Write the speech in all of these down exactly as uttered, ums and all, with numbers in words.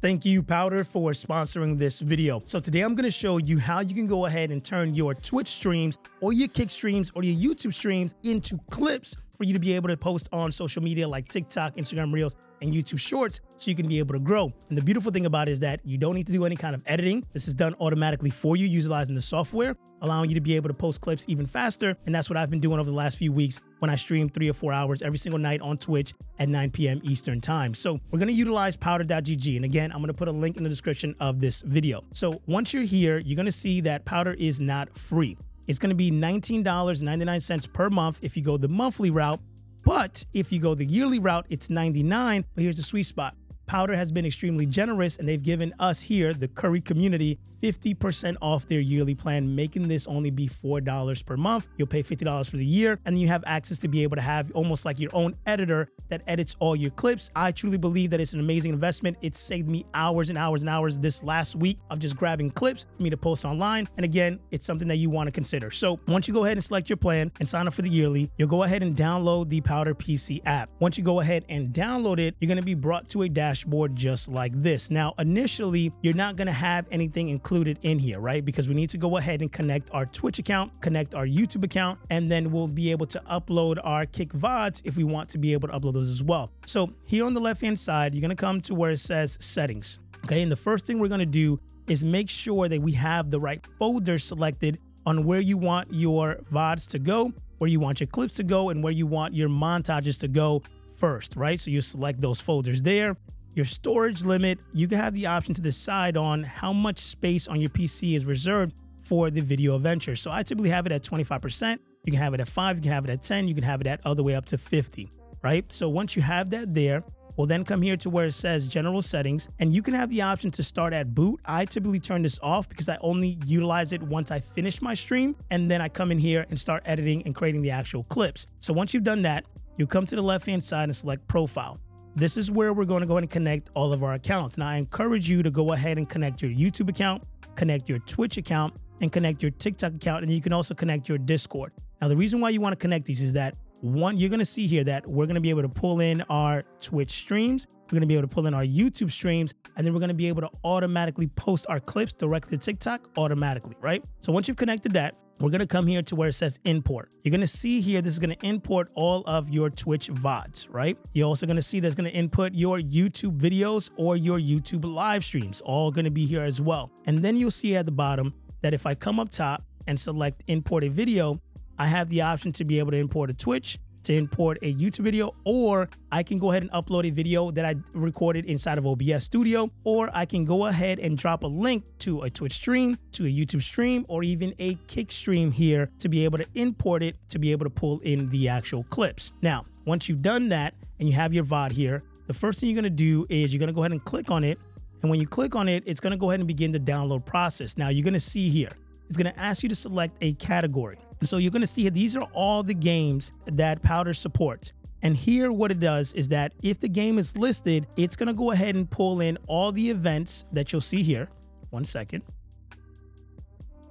Thank you, Powder, for sponsoring this video. So today I'm going to show you how you can go ahead and turn your Twitch streams or your Kick streams or your YouTube streams into clips for you to be able to post on social media like TikTok, Instagram Reels, and YouTube Shorts, so you can be able to grow. And the beautiful thing about it is that you don't need to do any kind of editing. This is done automatically for you, utilizing the software, allowing you to be able to post clips even faster. And that's what I've been doing over the last few weeks when I stream three or four hours every single night on Twitch at nine P M Eastern time. So we're gonna utilize powder dot G G. And again, I'm gonna put a link in the description of this video. So once you're here, you're gonna see that Powder is not free. It's going to be nineteen ninety-nine per month if you go the monthly route, but if you go the yearly route, it's ninety-nine dollars. But here's the sweet spot. Powder has been extremely generous, and they've given us here, the Curry community, fifty percent off their yearly plan, making this only be four dollars per month. You'll pay fifty dollars for the year, and you have access to be able to have almost like your own editor that edits all your clips. I truly believe that it's an amazing investment. It saved me hours and hours and hours this last week of just grabbing clips for me to post online. And again, it's something that you want to consider. So once you go ahead and select your plan and sign up for the yearly, you'll go ahead and download the Powder P C app. Once you go ahead and download it, you're going to be brought to a dashboard board just like this. Now, initially, you're not going to have anything included in here, right? Because we need to go ahead and connect our Twitch account, connect our YouTube account, and then we'll be able to upload our Kick V O Ds if we want to be able to upload those as well. So here on the left-hand side, you're going to come to where it says settings. Okay. And the first thing we're going to do is make sure that we have the right folder selected on where you want your V O Ds to go, where you want your clips to go, and where you want your montages to go first, right? So you select those folders there. Your storage limit, you can have the option to decide on how much space on your P C is reserved for the video adventure. So I typically have it at twenty-five percent. You can have it at five, you can have it at ten, you can have it at all the way up to fifty, right? So once you have that there, we'll then come here to where it says general settings, and you can have the option to start at boot. I typically turn this off because I only utilize it once I finish my stream, and then I come in here and start editing and creating the actual clips. So once you've done that, you come to the left-hand side and select profile. This is where we're going to go ahead and connect all of our accounts. Now, I encourage you to go ahead and connect your YouTube account, connect your Twitch account, and connect your TikTok account, and you can also connect your Discord. Now, the reason why you want to connect these is that, one, you're going to see here that we're going to be able to pull in our Twitch streams, we're going to be able to pull in our YouTube streams, and then we're going to be able to automatically post our clips directly to TikTok automatically, right? So once you've connected that, we're going to come here to where it says import. You're going to see here, this is going to import all of your Twitch V O Ds, right? You're also going to see that's going to input your YouTube videos or your YouTube live streams, all going to be here as well. And then you'll see at the bottom that if I come up top and select import a video, I have the option to be able to import a Twitch, to import a YouTube video, or I can go ahead and upload a video that I recorded inside of O B S Studio, or I can go ahead and drop a link to a Twitch stream, to a YouTube stream, or even a Kick stream here to be able to import it, to be able to pull in the actual clips. Now, once you've done that and you have your V O D here, the first thing you're gonna do is you're gonna go ahead and click on it. And when you click on it, it's gonna go ahead and begin the download process. Now, you're gonna see here, it's gonna ask you to select a category. So you're going to see these are all the games that Powder supports. And here what it does is that if the game is listed, it's going to go ahead and pull in all the events that you'll see here. One second.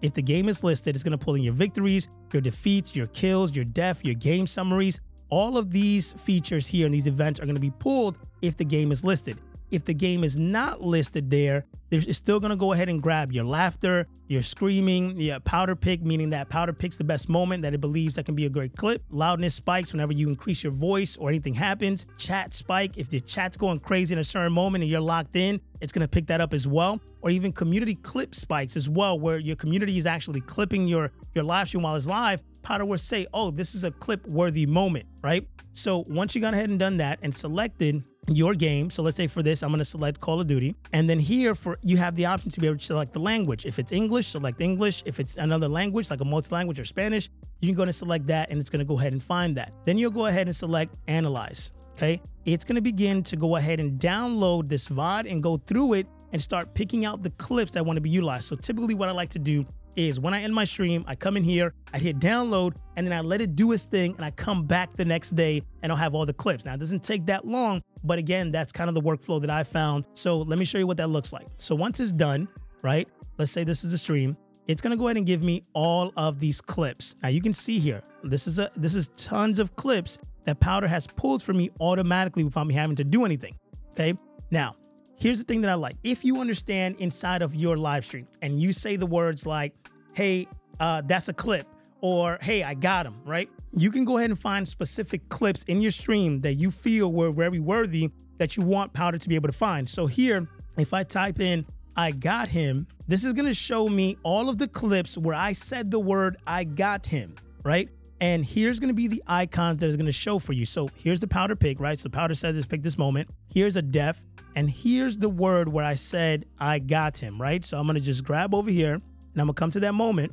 If the game is listed, it's going to pull in your victories, your defeats, your kills, your death, your game summaries. All of these features here and these events are going to be pulled if the game is listed. If the game is not listed there, it's still going to go ahead and grab your laughter, your screaming, your powder pick, meaning that powder picks the best moment that it believes that can be a great clip. Loudness spikes whenever you increase your voice or anything happens. Chat spike, if the chat's going crazy in a certain moment and you're locked in, it's going to pick that up as well. Or even community clip spikes as well, where your community is actually clipping your, your live stream while it's live. Powder will say, oh, this is a clip worthy moment, right? So once you gone ahead and done that and selected your game, so let's say for this, I'm going to select Call of Duty. And then here for you have the option to be able to select the language. If it's English, select English. If it's another language, like a multi-language or Spanish, you can go ahead and select that, and it's going to go ahead and find that. Then you'll go ahead and select analyze. Okay. It's going to begin to go ahead and download this V O D and go through it and start picking out the clips that want to be utilized. So typically what I like to do is when I end my stream, I come in here, I hit download, and then I let it do its thing, and I come back the next day and I'll have all the clips. Now, it doesn't take that long, but again, that's kind of the workflow that I found. So let me show you what that looks like. So once it's done, right, let's say this is the stream, it's gonna go ahead and give me all of these clips. Now you can see here, this is a this is tons of clips that Powder has pulled for me automatically without me having to do anything, okay? Now, here's the thing that I like. If you understand inside of your live stream and you say the words like, hey, uh, that's a clip, or hey, I got him, right? You can go ahead and find specific clips in your stream that you feel were very worthy that you want Powder to be able to find. So here, if I type in, I got him, this is gonna show me all of the clips where I said the word, I got him, right? And here's gonna be the icons that is gonna show for you. So here's the Powder pick, right? So Powder says this pick this moment. Here's a def, and here's the word where I said, I got him, right? So I'm gonna just grab over here, and I'm gonna come to that moment.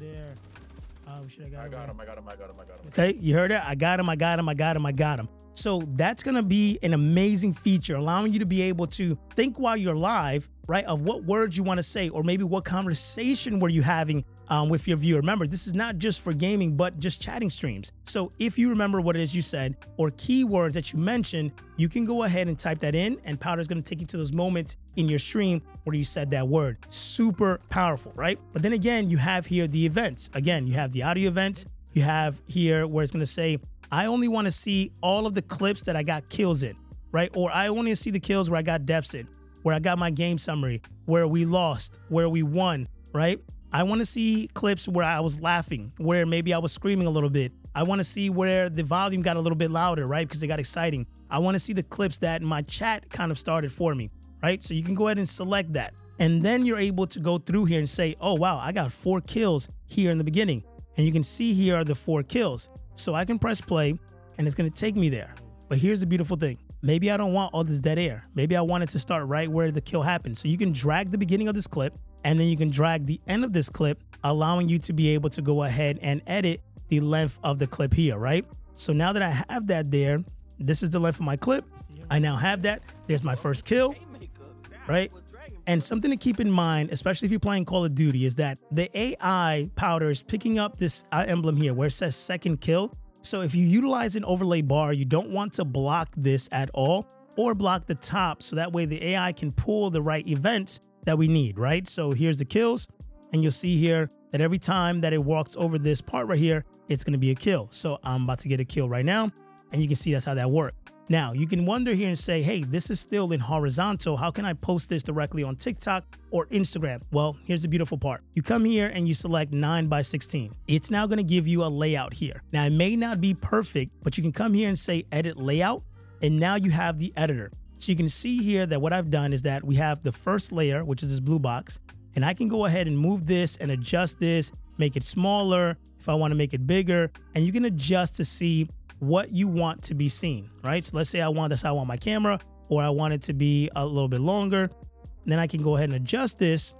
There. Oh, shit, I got, I got him, I got him, I got him, I got him. Okay, you heard that? I got him, I got him, I got him, I got him. So that's gonna be an amazing feature, allowing you to be able to think while you're live, right, of what words you wanna say, or maybe what conversation were you having um, with your viewer. Remember, this is not just for gaming, but just chatting streams. So if you remember what it is you said, or keywords that you mentioned, you can go ahead and type that in, and Powder's gonna take you to those moments in your stream where you said that word. Super powerful, right? But then again, you have here the events. Again, you have the audio events, you have here where it's gonna say, I only wanna see all of the clips that I got kills in, right? Or I only see the kills where I got deaths in, where I got my game summary, where we lost, where we won, right? I wanna see clips where I was laughing, where maybe I was screaming a little bit. I wanna see where the volume got a little bit louder, right? Because it got exciting. I wanna see the clips that my chat kind of started for me, right? So you can go ahead and select that. And then you're able to go through here and say, oh wow, I got four kills here in the beginning. And you can see here are the four kills. So I can press play and it's gonna take me there. But here's the beautiful thing. Maybe I don't want all this dead air. Maybe I want it to start right where the kill happened. So you can drag the beginning of this clip and then you can drag the end of this clip, allowing you to be able to go ahead and edit the length of the clip here, right? So now that I have that there, this is the length of my clip. I now have that. There's my first kill, right? And something to keep in mind, especially if you're playing Call of Duty, is that the A I Powder is picking up this emblem here where it says second kill. So if you utilize an overlay bar, you don't want to block this at all or block the top. So that way the A I can pull the right events that we need, right? So here's the kills. And you'll see here that every time that it walks over this part right here, it's going to be a kill. So I'm about to get a kill right now. And you can see that's how that works. Now, you can wonder here and say, hey, this is still in horizontal. How can I post this directly on TikTok or Instagram? Well, here's the beautiful part. You come here and you select nine by sixteen. It's now going to give you a layout here. Now, it may not be perfect, but you can come here and say edit layout. And now you have the editor. So you can see here that what I've done is that we have the first layer, which is this blue box. And I can go ahead and move this and adjust this, make it smaller if I want to make it bigger. And you can adjust to see what you want to be seen, right? So let's say I want this, I want my camera, or I want it to be a little bit longer. Then I can go ahead and adjust this.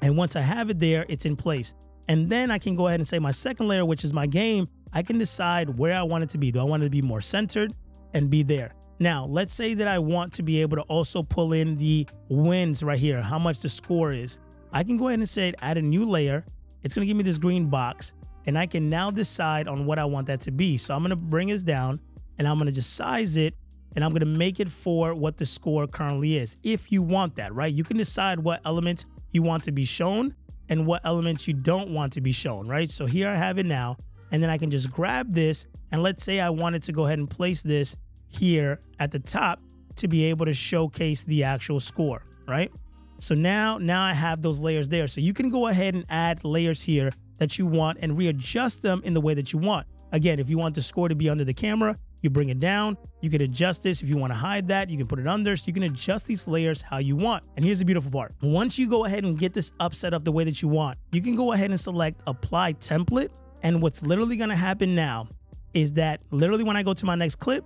And once I have it there, it's in place. And then I can go ahead and say my second layer, which is my game, I can decide where I want it to be. Do I want it to be more centered and be there? Now, let's say that I want to be able to also pull in the wins right here, how much the score is. I can go ahead and say add a new layer. It's gonna give me this green box. And I can now decide on what I want that to be. So I'm going to bring this down and I'm going to just size it and I'm going to make it for what the score currently is. If you want that, right? You can decide what elements you want to be shown and what elements you don't want to be shown, right? So here I have it now. And then I can just grab this. And let's say I wanted to go ahead and place this here at the top to be able to showcase the actual score, right? So now, now I have those layers there. So you can go ahead and add layers here that you want and readjust them in the way that you want. Again, if you want the score to be under the camera, you bring it down, you can adjust this. If you wanna hide that, you can put it under, so you can adjust these layers how you want. And here's the beautiful part. Once you go ahead and get this up set up the way that you want, you can go ahead and select apply template. And what's literally gonna happen now is that literally when I go to my next clip,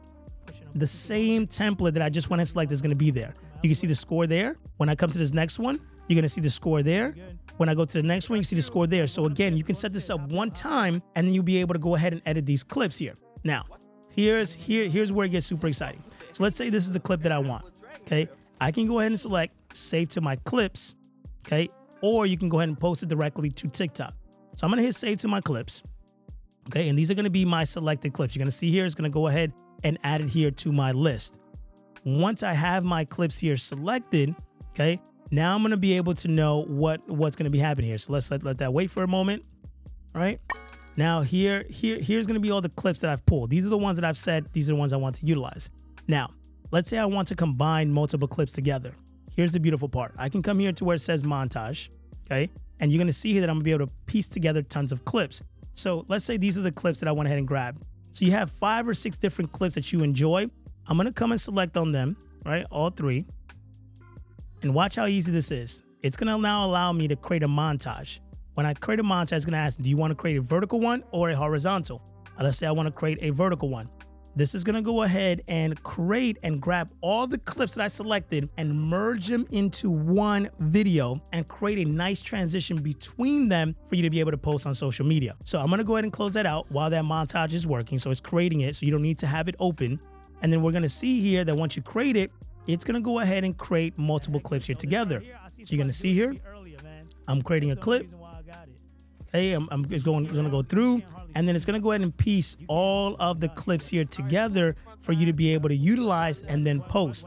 the same template that I just went and select is gonna be there. You can see the score there. When I come to this next one, you're gonna see the score there. When I go to the next one, you see the score there. So again, you can set this up one time and then you'll be able to go ahead and edit these clips here. Now, here's here here's where it gets super exciting. So let's say this is the clip that I want, okay? I can go ahead and select save to my clips, okay? Or you can go ahead and post it directly to TikTok. So I'm gonna hit save to my clips, okay? And these are gonna be my selected clips. You're gonna see here, it's gonna go ahead and add it here to my list. Once I have my clips here selected, okay? Now I'm gonna be able to know what, what's gonna be happening here. So let's let, let that wait for a moment, all right? Now here, here, here's gonna be all the clips that I've pulled. These are the ones that I've said, these are the ones I want to utilize. Now, Let's say I want to combine multiple clips together. Here's the beautiful part. I can come here to where it says montage, okay? And you're gonna see here that I'm gonna be able to piece together tons of clips. So let's say these are the clips that I went ahead and grabbed. So you have five or six different clips that you enjoy. I'm gonna come and select on them, right? All three. And watch how easy this is. It's gonna now allow me to create a montage. When I create a montage, it's gonna ask, do you wanna create a vertical one or a horizontal? Now, let's say I wanna create a vertical one. This is gonna go ahead and create and grab all the clips that I selected and merge them into one video and create a nice transition between them for you to be able to post on social media. So I'm gonna go ahead and close that out while that montage is working. So it's creating it, so you don't need to have it open. And then we're gonna see here that once you create it, it's gonna go ahead and create multiple clips here together. So you're gonna see here, I'm creating a clip. Hey, I'm, I'm just going, going to go through, and then it's going to go ahead and piece all of the clips here together for you to be able to utilize and then post.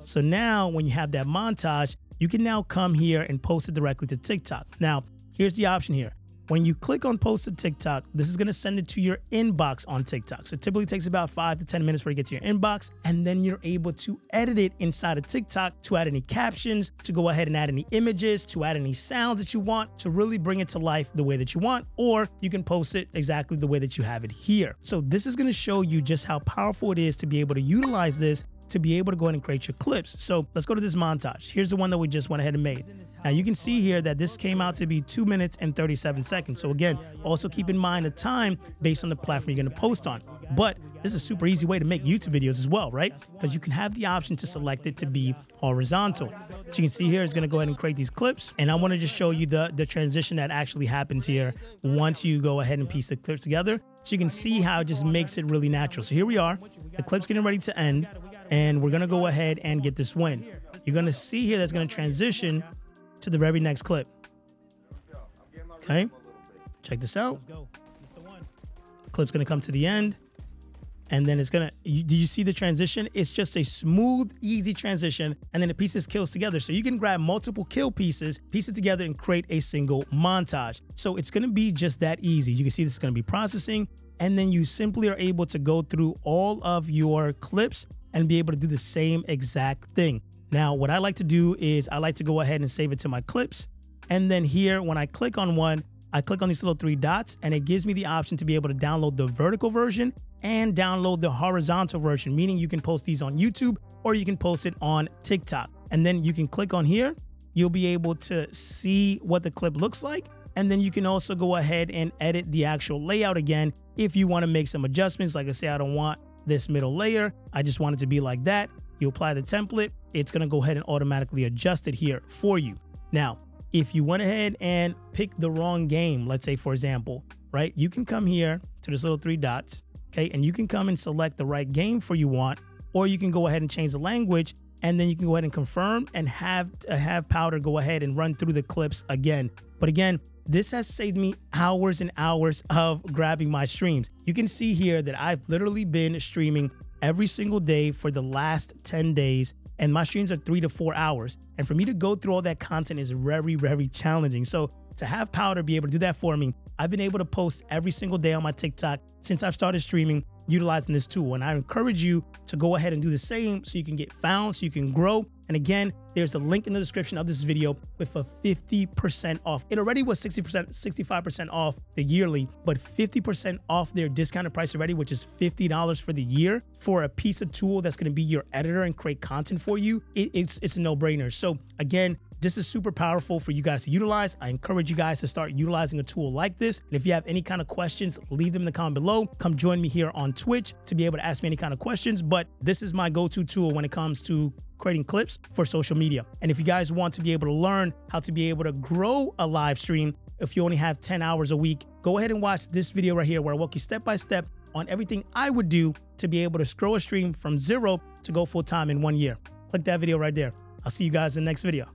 So now when you have that montage, you can now come here and post it directly to TikTok. Now, here's the option here. When you click on post to TikTok, this is going to send it to your inbox on TikTok. So it typically takes about five to ten minutes for it to get to your inbox, and then you're able to edit it inside of TikTok to add any captions, to go ahead and add any images, to add any sounds that you want, to really bring it to life the way that you want, or you can post it exactly the way that you have it here. So this is going to show you just how powerful it is to be able to utilize this, to be able to go ahead and create your clips. So let's go to this montage. Here's the one that we just went ahead and made. Now you can see here that this came out to be two minutes and thirty-seven seconds. So again, also keep in mind the time based on the platform you're gonna post on. But this is a super easy way to make YouTube videos as well, right? Because you can have the option to select it to be horizontal. So you can see here, it's gonna go ahead and create these clips. And I wanna just show you the, the transition that actually happens here once you go ahead and piece the clips together. So you can see how it just makes it really natural. So here we are, the clip's getting ready to end, and we're gonna go ahead and get this win. You're gonna see here that's gonna transition to the very next clip. Okay, check this out. Clip's gonna come to the end, and then it's gonna, you, do you see the transition? It's just a smooth, easy transition, and then the pieces kills together. So you can grab multiple kill pieces, piece it together, and create a single montage. So it's gonna be just that easy. You can see this is gonna be processing, and then you simply are able to go through all of your clips and be able to do the same exact thing. Now, what I like to do is I like to go ahead and save it to my clips. And then here, when I click on one, I click on these little three dots, and it gives me the option to be able to download the vertical version and download the horizontal version, meaning you can post these on YouTube or you can post it on TikTok. And then you can click on here. You'll be able to see what the clip looks like. And then you can also go ahead and edit the actual layout again if you want to make some adjustments. Like I say, I don't want this middle layer. I just want it to be like that. You apply the template, it's gonna go ahead and automatically adjust it here for you. Now, if you went ahead and picked the wrong game, let's say for example, right? You can come here to this little three dots, okay? And you can come and select the right game for you want, or you can go ahead and change the language, and then you can go ahead and confirm and have, uh, have Powder go ahead and run through the clips again. But again, this has saved me hours and hours of grabbing my streams. You can see here that I've literally been streaming every single day for the last ten days, and my streams are three to four hours. And for me to go through all that content is very, very challenging. So to have Powder be able to do that for me, I've been able to post every single day on my TikTok since I've started streaming utilizing this tool. And I encourage you to go ahead and do the same so you can get found, so you can grow. And again, there's a link in the description of this video with a fifty percent off. It already was sixty percent, sixty-five percent off the yearly, but fifty percent off their discounted price already, which is fifty dollars for the year for a piece of tool that's going to be your editor and create content for you. It, it's, it's a no-brainer. So again, this is super powerful for you guys to utilize. I encourage you guys to start utilizing a tool like this. And if you have any kind of questions, leave them in the comment below. Come join me here on Twitch to be able to ask me any kind of questions. But this is my go-to tool when it comes to creating clips for social media. And if you guys want to be able to learn how to be able to grow a live stream, if you only have ten hours a week, go ahead and watch this video right here where I walk you step by step on everything I would do to be able to grow a stream from zero to go full time in one year. Click that video right there. I'll see you guys in the next video.